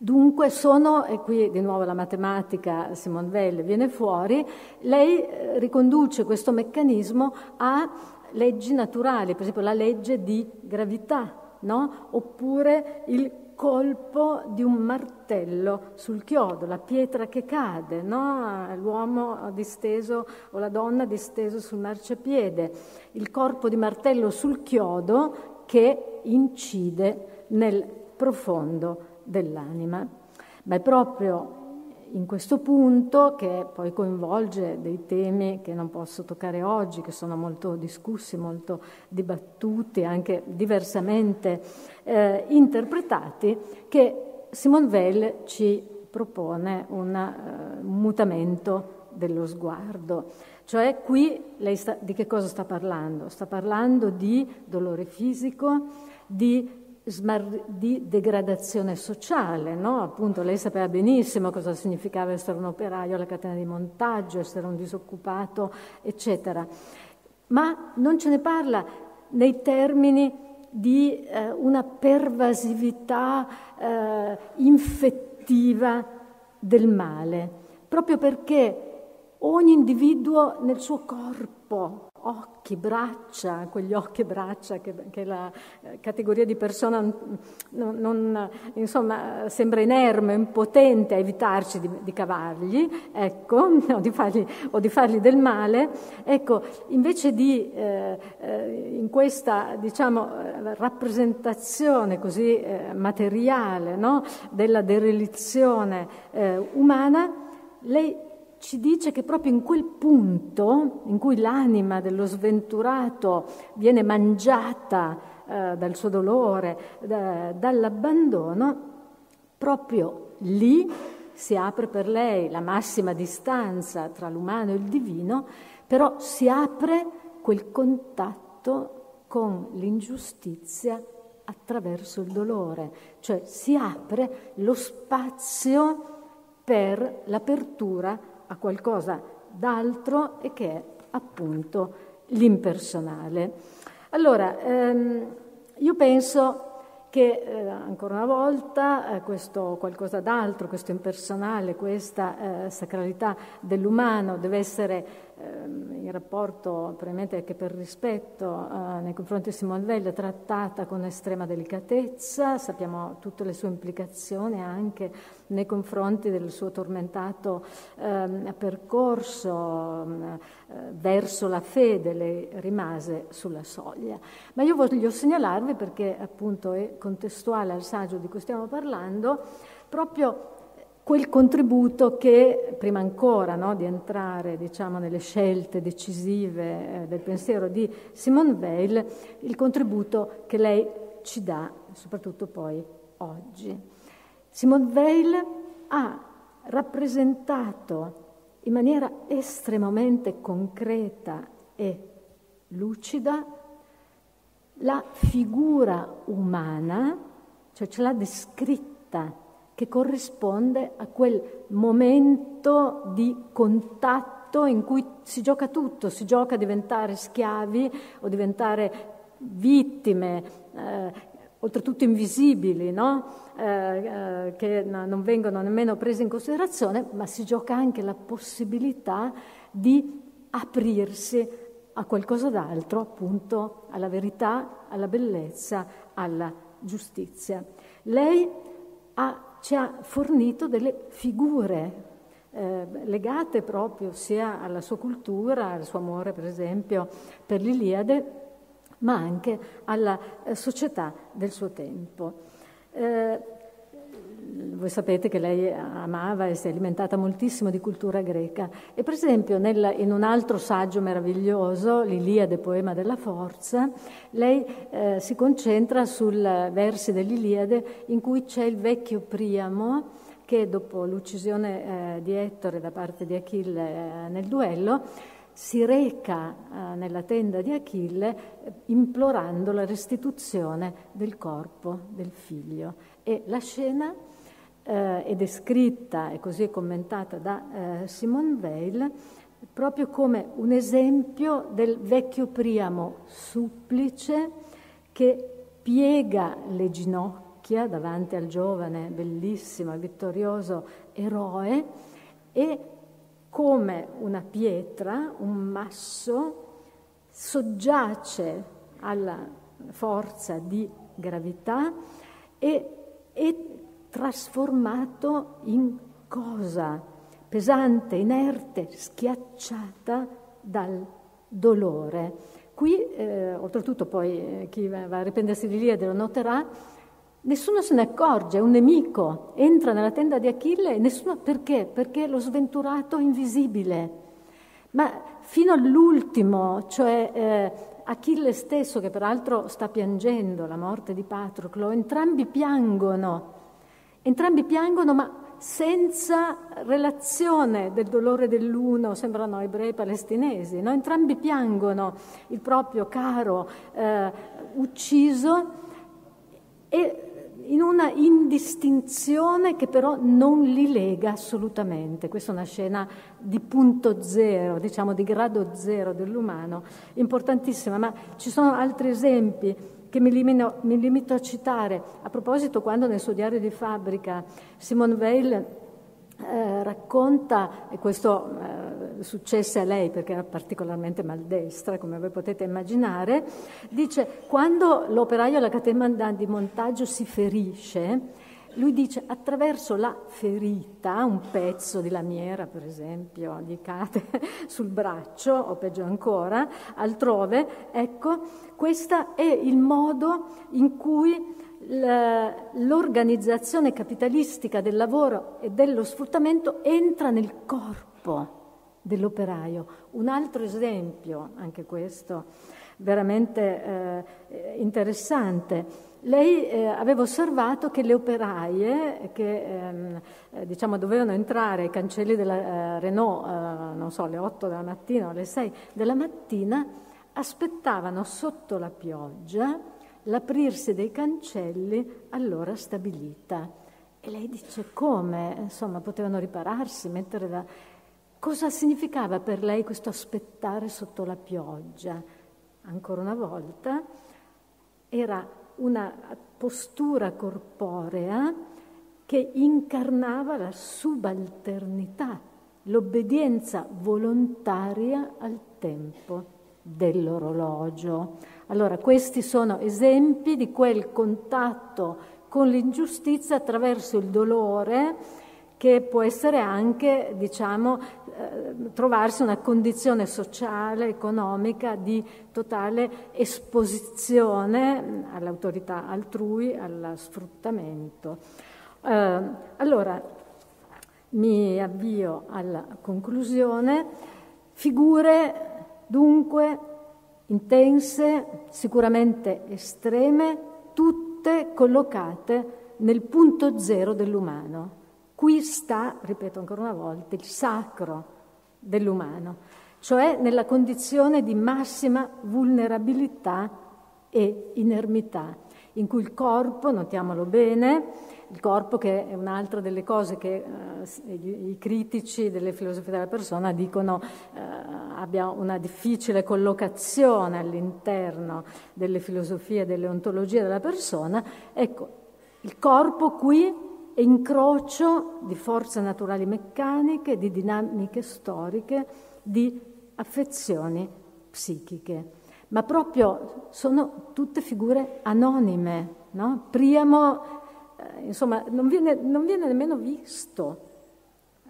Dunque sono, e qui di nuovo la matematica Simone Weil viene fuori, lei riconduce questo meccanismo a leggi naturali, per esempio la legge di gravità, no? Oppure il colpo di un martello sul chiodo, la pietra che cade, no? L'uomo disteso o la donna disteso sul marciapiede, il corpo di martello sul chiodo che incide nel profondo dell'anima. Ma è proprio in questo punto, che poi coinvolge dei temi che non posso toccare oggi, che sono molto discussi, molto dibattuti, anche diversamente eh, interpretati, che Simone Weil ci propone una, uh, un mutamento dello sguardo. Cioè qui lei sta, di che cosa sta parlando? Sta parlando di dolore fisico, di di degradazione sociale, no? Appunto, lei sapeva benissimo cosa significava essere un operaio alla catena di montaggio, essere un disoccupato, eccetera. Ma non ce ne parla nei termini di eh, una pervasività eh, infettiva del male, proprio perché ogni individuo nel suo corpo occhi, braccia, quegli occhi e braccia che, che la categoria di persona non, non, insomma, sembra inerme, impotente a evitarci di, di cavargli, ecco, o di, fargli, o di fargli del male. Ecco, invece di, eh, in questa, diciamo, rappresentazione così eh, materiale, no, della derelizione eh, umana, lei ci dice che proprio in quel punto in cui l'anima dello sventurato viene mangiata eh, dal suo dolore, da, dall'abbandono, proprio lì si apre per lei la massima distanza tra l'umano e il divino, però si apre quel contatto con l'ingiustizia attraverso il dolore, cioè si apre lo spazio per l'apertura a qualcosa d'altro e che è appunto l'impersonale. Allora, ehm, io penso che eh, ancora una volta eh, questo qualcosa d'altro, questo impersonale, questa eh, sacralità dell'umano deve essere ehm, in rapporto, probabilmente anche per rispetto eh, nei confronti di Simone Weil, trattata con estrema delicatezza. Sappiamo tutte le sue implicazioni anche nei confronti del suo tormentato ehm, percorso eh, verso la fede, lei rimase sulla soglia. Ma io voglio segnalarvi, perché appunto è contestuale al saggio di cui stiamo parlando, proprio quel contributo che, prima ancora, no, di entrare, diciamo, nelle scelte decisive eh, del pensiero di Simone Weil, il contributo che lei ci dà, soprattutto poi oggi. Simone Weil ha rappresentato in maniera estremamente concreta e lucida la figura umana, cioè ce l'ha descritta, che corrisponde a quel momento di contatto in cui si gioca tutto, si gioca a diventare schiavi o diventare vittime, eh, oltretutto invisibili, no? eh, eh, che non vengono nemmeno prese in considerazione, ma si gioca anche la possibilità di aprirsi a qualcosa d'altro, appunto alla verità, alla bellezza, alla giustizia. Lei ha, ci ha fornito delle figure eh, legate proprio sia alla sua cultura, al suo amore per esempio per l'Iliade, ma anche alla società del suo tempo. Eh, voi sapete che lei amava e si è alimentata moltissimo di cultura greca e per esempio nel, in un altro saggio meraviglioso, l'Iliade, poema della forza, lei eh, si concentra sui versi dell'Iliade in cui c'è il vecchio Priamo che dopo l'uccisione eh, di Ettore da parte di Achille eh, nel duello si reca eh, nella tenda di Achille eh, implorando la restituzione del corpo del figlio. E la scena eh, è descritta e così è commentata da eh, Simone Weil proprio come un esempio del vecchio Priamo supplice che piega le ginocchia davanti al giovane, bellissimo e vittorioso eroe e come una pietra, un masso, soggiace alla forza di gravità e è trasformato in cosa pesante, inerte, schiacciata dal dolore. Qui, eh, oltretutto poi chi va a riprendersi di Liede lo noterà, nessuno se ne accorge, è un nemico, entra nella tenda di Achille e nessuno... Perché? Perché lo sventurato è invisibile. Ma fino all'ultimo, cioè eh, Achille stesso, che peraltro sta piangendo la morte di Patroclo, entrambi piangono, entrambi piangono ma senza relazione del dolore dell'uno, sembrano ebrei palestinesi, no? Entrambi piangono il proprio caro eh, ucciso e in una indistinzione che però non li lega assolutamente. Questa è una scena di punto zero, diciamo di grado zero dell'umano, importantissima, ma ci sono altri esempi che mi limito, mi limito a citare. A proposito, quando nel suo diario di fabbrica Simone Weil eh, racconta, e questo eh, successe a lei, perché era particolarmente maldestra, come voi potete immaginare. Dice: quando l'operaio alla catena di montaggio si ferisce, lui dice, attraverso la ferita, un pezzo di lamiera, per esempio, gli cade sul braccio, o peggio ancora, altrove, ecco, questo è il modo in cui l'organizzazione capitalistica del lavoro e dello sfruttamento entra nel corpo dell'operaio. Un altro esempio, anche questo, veramente eh, interessante. Lei eh, aveva osservato che le operaie che ehm, eh, diciamo dovevano entrare ai cancelli della eh, Renault, eh, non so, alle otto della mattina o alle sei della mattina, aspettavano sotto la pioggia l'aprirsi dei cancelli all'ora stabilita. E lei dice: come? Insomma, potevano ripararsi, mettere la... Cosa significava per lei questo aspettare sotto la pioggia? Ancora una volta era una postura corporea che incarnava la subalternità, l'obbedienza volontaria al tempo dell'orologio. Allora, questi sono esempi di quel contatto con l'ingiustizia attraverso il dolore, che può essere anche, diciamo, eh, trovarsi una condizione sociale, economica, di totale esposizione all'autorità altrui, allo sfruttamento. Eh, allora, mi avvio alla conclusione. Figure, dunque, intense, sicuramente estreme, tutte collocate nel punto zero dell'umano. Qui sta, ripeto ancora una volta, il sacro dell'umano, cioè nella condizione di massima vulnerabilità e inermità, in cui il corpo, notiamolo bene, il corpo che è un'altra delle cose che eh, i critici delle filosofie della persona dicono eh, abbia una difficile collocazione all'interno delle filosofie, delle ontologie della persona. Ecco, il corpo qui è incrocio di forze naturali meccaniche, di dinamiche storiche, di affezioni psichiche. Ma proprio sono tutte figure anonime, no? Priamo, eh, insomma, non viene, non viene nemmeno visto.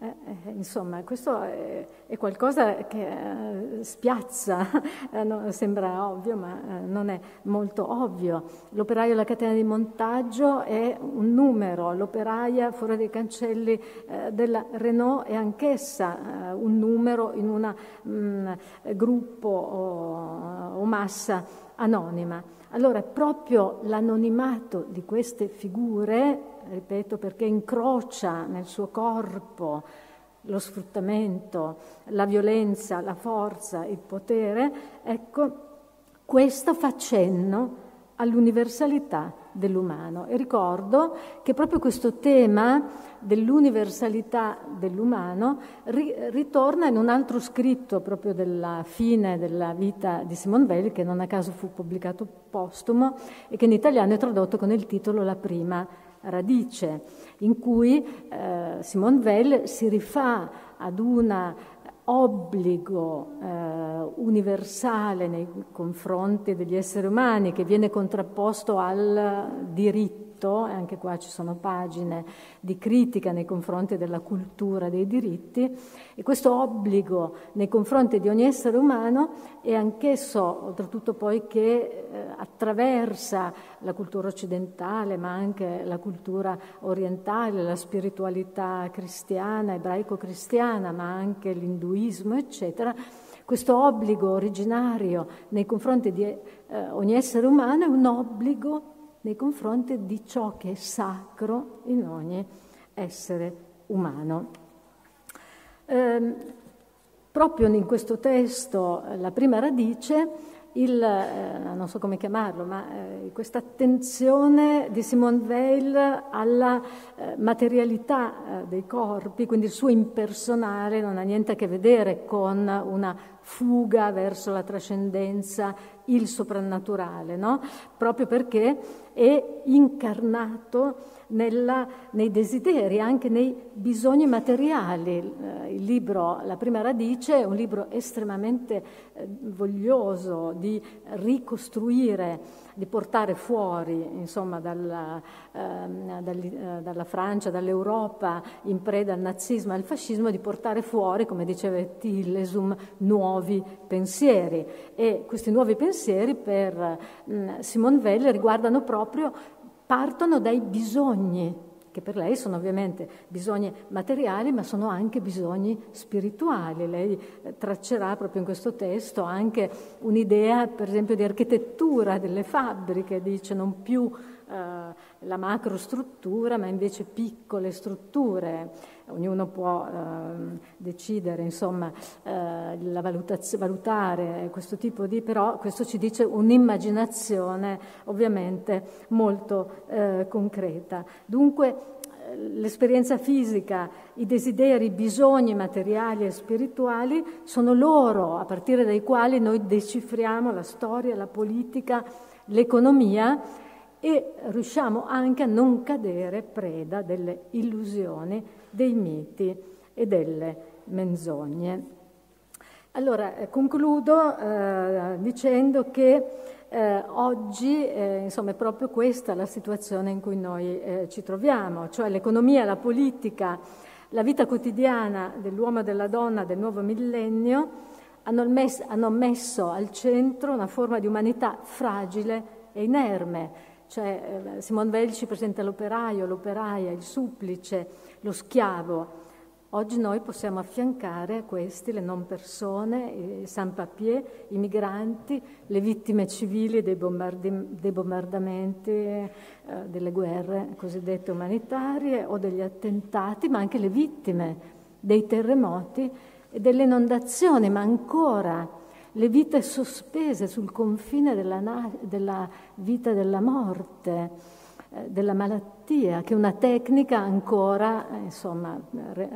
Eh, eh, insomma, questo è, è qualcosa che eh, spiazza, eh, no, sembra ovvio, ma eh, non è molto ovvio. L'operaio alla catena di montaggio è un numero, l'operaia fuori dai cancelli eh, della Renault è anch'essa eh, un numero in un gruppo o, o massa anonima. Allora, proprio l'anonimato di queste figure, ripeto, perché incrocia nel suo corpo lo sfruttamento, la violenza, la forza, il potere, ecco, questo fa cenno all'universalità dell'umano. E ricordo che proprio questo tema dell'universalità dell'umano ri ritorna in un altro scritto proprio della fine della vita di Simone Weil, che non a caso fu pubblicato postumo e che in italiano è tradotto con il titolo La prima radice, in cui eh, Simone Weil si rifà ad un obbligo eh, universale nei confronti degli esseri umani, che viene contrapposto al diritto. E anche qua ci sono pagine di critica nei confronti della cultura dei diritti, e questo obbligo nei confronti di ogni essere umano è anch'esso, oltretutto poi, che eh, attraversa la cultura occidentale, ma anche la cultura orientale, la spiritualità cristiana, ebraico-cristiana, ma anche l'induismo, eccetera. Questo obbligo originario nei confronti di eh, ogni essere umano è un obbligo nei confronti di ciò che è sacro in ogni essere umano. Eh, proprio in questo testo, La prima radice, il, eh, non so come chiamarlo, ma eh, questa attenzione di Simone Weil alla eh, materialità eh, dei corpi, quindi il suo impersonale non ha niente a che vedere con una fuga verso la trascendenza il soprannaturale, no? Proprio perché è incarnato nella, nei desideri, anche nei bisogni materiali. Il libro La prima radice è un libro estremamente eh, voglioso di ricostruire, di portare fuori, insomma, dalla, eh, dal, eh, dalla Francia, dall'Europa in preda al nazismo e al fascismo, di portare fuori, come diceva Tillesum, nuovi pensieri. E questi nuovi pensieri per eh, Simone Weil riguardano proprio, partono dai bisogni, che per lei sono ovviamente bisogni materiali, ma sono anche bisogni spirituali. Lei traccerà proprio in questo testo anche un'idea, per esempio, di architettura delle fabbriche, dice non più eh, la macrostruttura, ma invece piccole strutture. Ognuno può eh, decidere, insomma, eh, la valutaz- valutare questo tipo di... però questo ci dice un'immaginazione ovviamente molto eh, concreta. Dunque l'esperienza fisica, i desideri, i bisogni materiali e spirituali sono loro a partire dai quali noi decifriamo la storia, la politica, l'economia, e riusciamo anche a non cadere preda delle illusioni, dei miti e delle menzogne. Allora, concludo eh, dicendo che eh, oggi eh, insomma, è proprio questa la situazione in cui noi eh, ci troviamo, cioè l'economia, la politica, la vita quotidiana dell'uomo e della donna del nuovo millennio hanno messo, hanno messo al centro una forma di umanità fragile e inerme. Cioè, Simone Weil ci presenta l'operaio, l'operaia, il supplice, lo schiavo. Oggi noi possiamo affiancare a questi le non persone, i sans-papiers, i migranti, le vittime civili dei, bombardi- dei bombardamenti, eh, delle guerre cosiddette umanitarie o degli attentati, ma anche le vittime dei terremoti e delle inondazioni, ma ancora le vite sospese sul confine della, na- della vita, della morte, eh, della malattia, che è una tecnica ancora, insomma, re-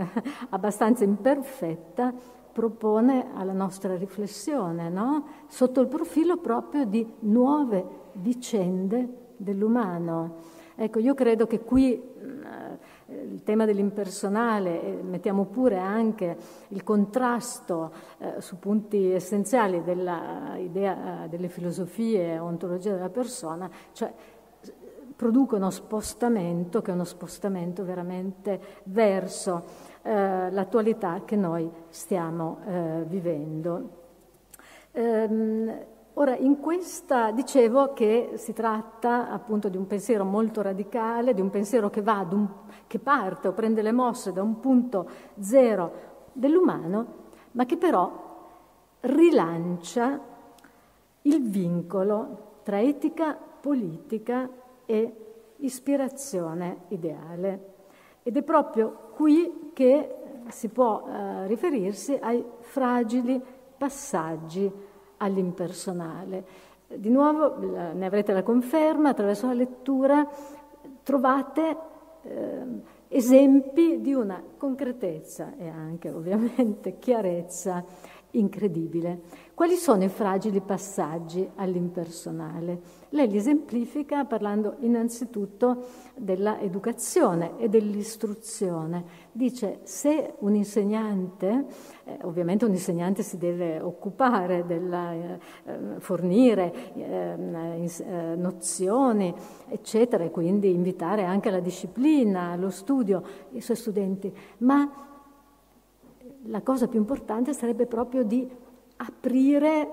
abbastanza imperfetta, propone alla nostra riflessione, no? Sotto il profilo proprio di nuove vicende dell'umano. Ecco, io credo che qui il tema dell'impersonale, mettiamo pure anche il contrasto eh, su punti essenziali dell'idea, delle filosofie, ontologia della persona, cioè producono spostamento, che è uno spostamento veramente verso eh, l'attualità che noi stiamo eh, vivendo. Ehm, Ora, in questa dicevo che si tratta appunto di un pensiero molto radicale, di un pensiero che va ad un, che parte o prende le mosse da un punto zero dell'umano, ma che però rilancia il vincolo tra etica, politica e ispirazione ideale. Ed è proprio qui che si può eh, riferirsi ai fragili passaggi all'impersonale. Di nuovo ne avrete la conferma attraverso la lettura, trovate eh, esempi di una concretezza e anche ovviamente chiarezza incredibile. Quali sono i fragili passaggi all'impersonale? Lei li esemplifica parlando innanzitutto della educazione e dell'istruzione. Dice, se un insegnante, eh, ovviamente un insegnante si deve occupare della eh, fornire eh, eh, nozioni, eccetera, e quindi invitare anche alla disciplina, allo studio, i suoi studenti, ma la cosa più importante sarebbe proprio di aprire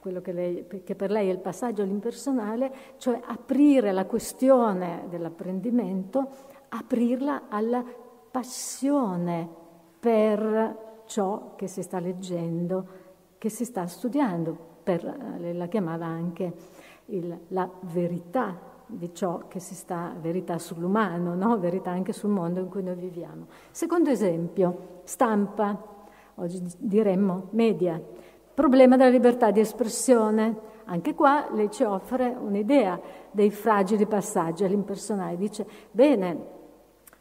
quello che, lei, che per lei è il passaggio all'impersonale, cioè aprire la questione dell'apprendimento, aprirla alla passione per ciò che si sta leggendo, che si sta studiando, per, lei la chiamava anche il, la verità di ciò che si sta, verità sull'umano, no? Verità anche sul mondo in cui noi viviamo. Secondo esempio, stampa, oggi diremmo media, problema della libertà di espressione. Anche qua lei ci offre un'idea dei fragili passaggi all'impersonale. Dice, bene,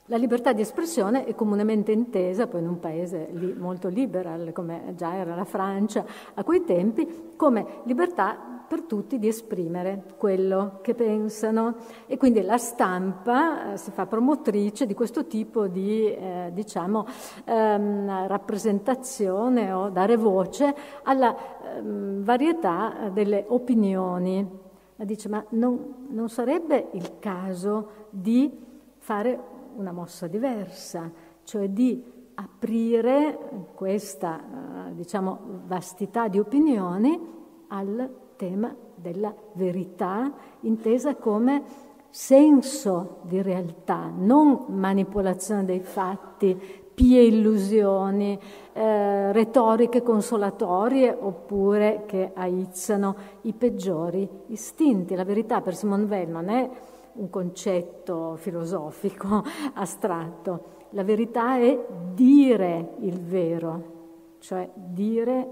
la libertà di espressione è comunemente intesa, poi in un paese lì molto liberal, come già era la Francia a quei tempi, come libertà per tutti di esprimere quello che pensano, e quindi la stampa eh, si fa promotrice di questo tipo di eh, diciamo, ehm, rappresentazione o dare voce alla ehm, varietà delle opinioni. Dice, ma non, non sarebbe il caso di fare una mossa diversa, cioè di aprire questa, diciamo, vastità di opinioni al tema della verità, intesa come senso di realtà, non manipolazione dei fatti, pie illusioni, eh, retoriche consolatorie oppure che aizzano i peggiori istinti. La verità per Simone Weil non è un concetto filosofico astratto. La verità è dire il vero, cioè dire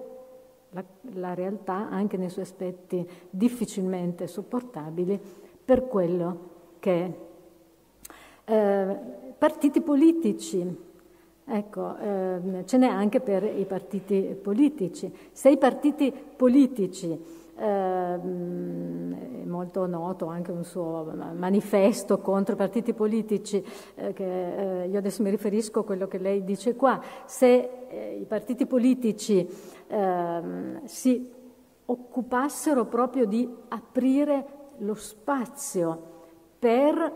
la, la realtà anche nei suoi aspetti difficilmente sopportabili per quello che è. Eh, partiti politici, ecco, eh, ce n'è anche per i partiti politici. Se i partiti politici... Eh, è molto noto anche un suo manifesto contro i partiti politici, eh, che eh, io adesso mi riferisco a quello che lei dice qua. Se eh, i partiti politici eh, si occupassero proprio di aprire lo spazio per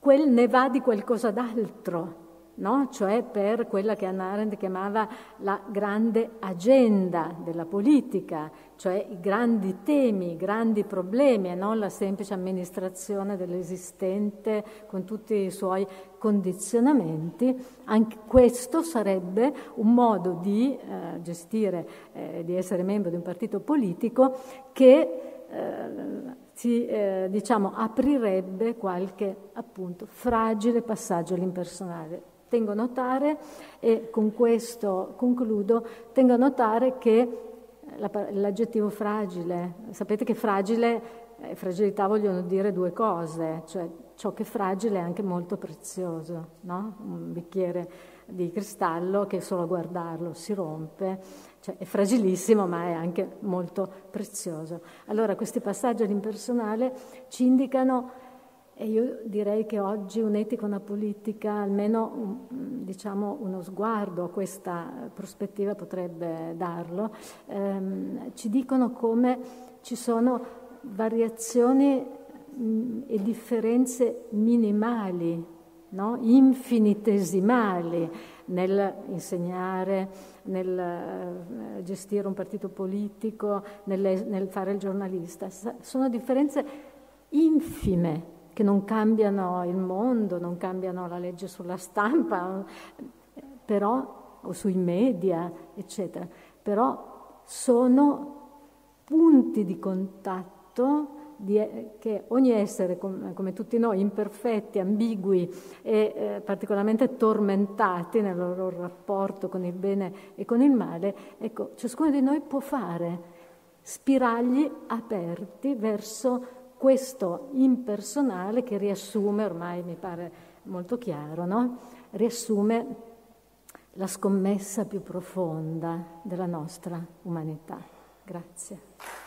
quel ne va di qualcosa d'altro, no? Cioè per quella che Hannah Arendt chiamava la grande agenda della politica, cioè i grandi temi, i grandi problemi, e non la semplice amministrazione dell'esistente con tutti i suoi condizionamenti. Anche questo sarebbe un modo di eh, gestire, eh, di essere membro di un partito politico che eh, si eh, diciamo, aprirebbe qualche appunto fragile passaggio all'impersonale. Tengo a notare, e con questo concludo, tengo a notare che l'aggettivo fragile, sapete che fragile e fragilità vogliono dire due cose, cioè ciò che è fragile è anche molto prezioso, no? Un bicchiere di cristallo che solo a guardarlo si rompe, cioè è fragilissimo ma è anche molto prezioso. Allora questi passaggi all'impersonale ci indicano, e io direi che oggi un'etica, una politica, almeno diciamo uno sguardo a questa prospettiva potrebbe darlo, ehm, ci dicono come ci sono variazioni mh, e differenze minimali, no? Infinitesimali nel insegnare, nel eh, gestire un partito politico, nel, nel fare il giornalista. Sono differenze infime, che non cambiano il mondo, non cambiano la legge sulla stampa, però, o sui media, eccetera. Però sono punti di contatto di, che ogni essere, com, come tutti noi, imperfetti, ambigui e eh, particolarmente tormentati nel loro rapporto con il bene e con il male, ecco, ciascuno di noi può fare spiragli aperti verso questo impersonale che riassume, ormai mi pare molto chiaro, no? Riassume la scommessa più profonda della nostra umanità. Grazie.